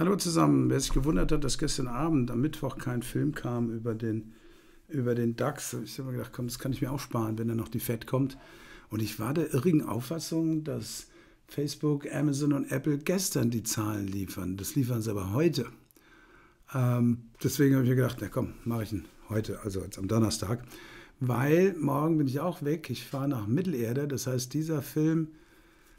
Hallo zusammen, wer sich gewundert hat, dass gestern Abend am Mittwoch kein Film kam über den DAX. Ich habe mir gedacht, komm, das kann ich mir auch sparen, wenn dann noch die Fed kommt. Und ich war der irrigen Auffassung, dass Facebook, Amazon und Apple gestern die Zahlen liefern. Das liefern sie aber heute. Deswegen habe ich mir gedacht, na komm, mache ich ihn heute, also jetzt am Donnerstag. Weil morgen bin ich auch weg, ich fahre nach Mittelerde. Das heißt, dieser Film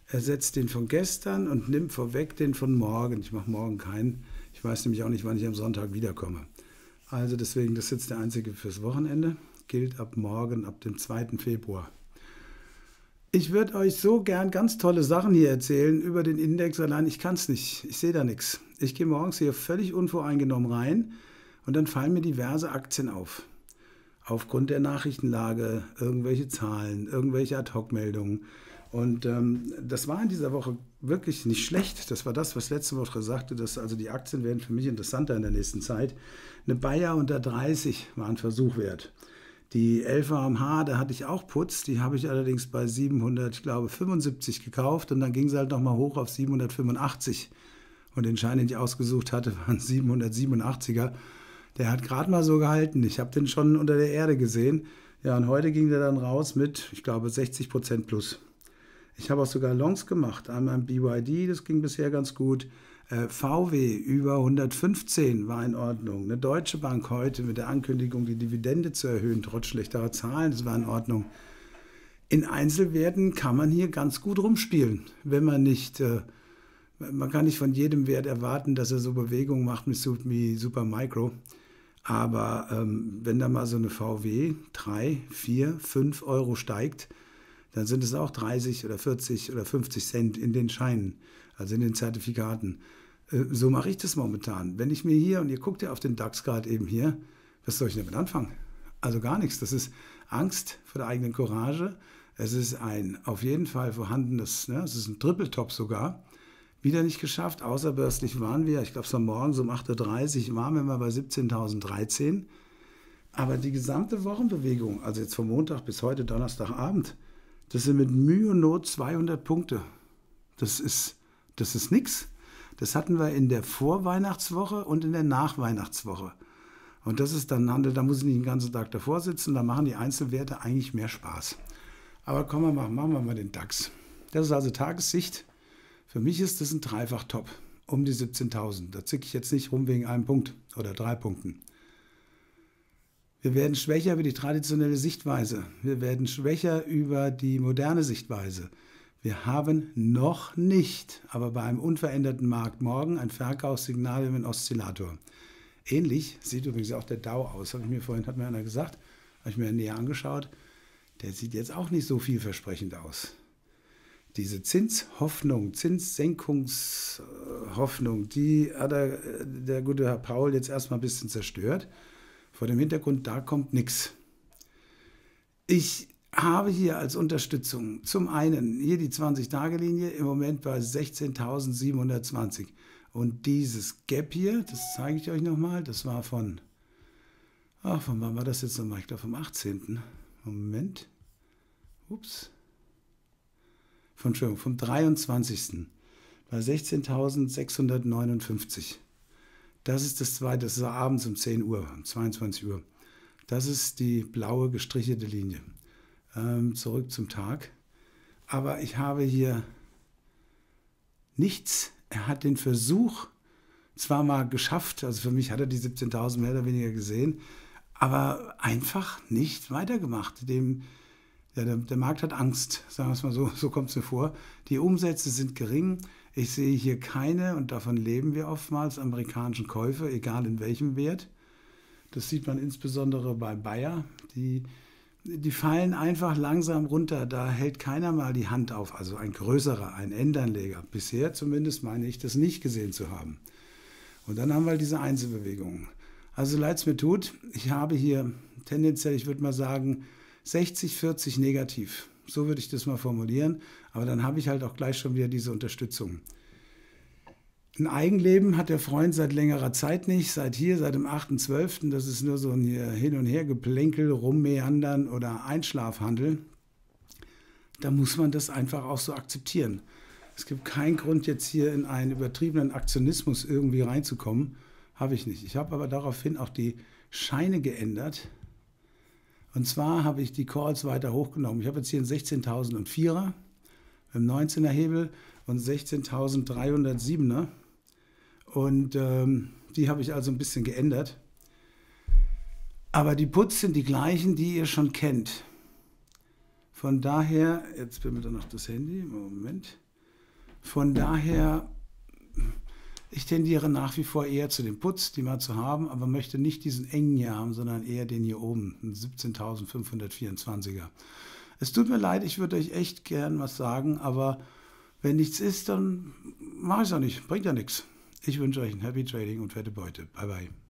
ersetzt den von gestern und nimmt vorweg den von morgen. Ich mache morgen keinen. Ich weiß nämlich auch nicht, wann ich am Sonntag wiederkomme. Also deswegen, das ist jetzt der einzige fürs Wochenende. Gilt ab morgen, ab dem 2. Februar. Ich würde euch so gern ganz tolle Sachen hier erzählen über den Index, allein ich kann es nicht. Ich sehe da nichts. Ich gehe morgens hier völlig unvoreingenommen rein und dann fallen mir diverse Aktien auf. Aufgrund der Nachrichtenlage, irgendwelche Zahlen, irgendwelche Ad-Hoc-Meldungen. Und das war in dieser Woche wirklich nicht schlecht. Das war das, was letzte Woche sagte, dass also die Aktien werden für mich interessanter in der nächsten Zeit. Eine Bayer unter 30 war ein Versuch wert. Die 11 AMH, da hatte ich auch Putz, die habe ich allerdings bei 775 gekauft und dann ging es halt nochmal hoch auf 785. Und den Schein, den ich ausgesucht hatte, waren 787er. Der hat gerade mal so gehalten. Ich habe den schon unter der Erde gesehen. Ja, und heute ging der dann raus mit, ich glaube, 60% plus. Ich habe auch sogar Longs gemacht. Einmal ein BYD, das ging bisher ganz gut. VW über 115 war in Ordnung. Eine Deutsche Bank heute mit der Ankündigung, die Dividende zu erhöhen, trotz schlechterer Zahlen, das war in Ordnung. In Einzelwerten kann man hier ganz gut rumspielen, wenn man nicht, man kann nicht von jedem Wert erwarten, dass er so Bewegungen macht wie Super Micro. Aber wenn da mal so eine VW 3, 4, 5 Euro steigt, dann sind es auch 30 oder 40 oder 50 Cent in den Scheinen, also in den Zertifikaten. So mache ich das momentan. Wenn ich mir hier, und ihr guckt ja auf den DAX gerade eben hier, was soll ich damit anfangen? Also gar nichts. Das ist Angst vor der eigenen Courage. Es ist ein auf jeden Fall vorhandenes, ne? Es ist ein Triple-Top sogar. Wieder nicht geschafft, außerbörslich waren wir, ich glaube es war morgens um 8.30 Uhr, waren wir mal bei 17.013. Aber die gesamte Wochenbewegung, also jetzt vom Montag bis heute Donnerstagabend, das sind mit Mühe und Not 200 Punkte. Das ist nichts. Das hatten wir in der Vorweihnachtswoche und in der Nachweihnachtswoche. Und das ist dann Handel, da muss ich nicht den ganzen Tag davor sitzen, da machen die Einzelwerte eigentlich mehr Spaß. Aber komm, machen wir mal den DAX. Das ist also Tagessicht. Für mich ist das ein Dreifach-Top, um die 17.000. Da zicke ich jetzt nicht rum wegen einem Punkt oder 3 Punkten. Wir werden schwächer über die traditionelle Sichtweise. Wir werden schwächer über die moderne Sichtweise. Wir haben noch nicht, aber bei einem unveränderten Markt morgen ein Verkaufssignal über einen Oszillator. Ähnlich sieht übrigens auch der Dow aus. Hat mir einer gesagt, habe ich mir näher angeschaut. Der sieht jetzt auch nicht so vielversprechend aus. Diese Zinshoffnung, Zinssenkungshoffnung, die hat der gute Herr Powell jetzt erstmal ein bisschen zerstört. Vor dem Hintergrund, da kommt nichts. Ich habe hier als Unterstützung zum einen hier die 20-Tage-Linie im Moment bei 16.720. Und dieses Gap hier, das zeige ich euch nochmal, das war von, ach, von wann war das jetzt nochmal? Ich glaube vom 18. Moment. Ups. Vom 23. bei 16.659. Das ist das zweite, das ist abends um 10 Uhr, um 22 Uhr. Das ist die blaue gestrichelte Linie. Zurück zum Tag. Aber ich habe hier nichts. Er hat den Versuch zwar mal geschafft, also für mich hat er die 17.000 mehr oder weniger gesehen, aber einfach nicht weitergemacht. Der Markt hat Angst, sagen wir es mal so, so kommt es mir vor. Die Umsätze sind gering. Ich sehe hier keine, und davon leben wir oftmals, amerikanischen Käufe, egal in welchem Wert. Das sieht man insbesondere bei Bayer. Die fallen einfach langsam runter. Da hält keiner mal die Hand auf. Also ein größerer, ein Endanleger. Bisher zumindest meine ich, das nicht gesehen zu haben. Und dann haben wir diese Einzelbewegungen. Also leid es mir tut, ich habe hier tendenziell, ich würde mal sagen, 60-40 negativ. So würde ich das mal formulieren. Aber dann habe ich halt auch gleich schon wieder diese Unterstützung. Ein Eigenleben hat der Freund seit längerer Zeit nicht. Seit dem 8.12. Das ist nur so ein Hin- und Her-Geplänkel, Rummeandern oder Einschlafhandel. Da muss man das einfach auch so akzeptieren. Es gibt keinen Grund, jetzt hier in einen übertriebenen Aktionismus irgendwie reinzukommen. Habe ich nicht. Ich habe aber daraufhin auch die Scheine geändert. Und zwar habe ich die Calls weiter hochgenommen. Ich habe jetzt hier einen 16.004er im 19er Hebel und 16.307er. Und die habe ich also ein bisschen geändert. Aber die Puts sind die gleichen, die ihr schon kennt. Von daher, jetzt bimmelt noch das Handy, Moment. Von daher, ich tendiere nach wie vor eher zu den Puts, die mal zu haben, aber möchte nicht diesen engen hier haben, sondern eher den hier oben, einen 17.524er. Es tut mir leid, ich würde euch echt gern was sagen, aber wenn nichts ist, dann mache ich es auch nicht, bringt ja nichts. Ich wünsche euch ein Happy Trading und fette Beute. Bye, bye.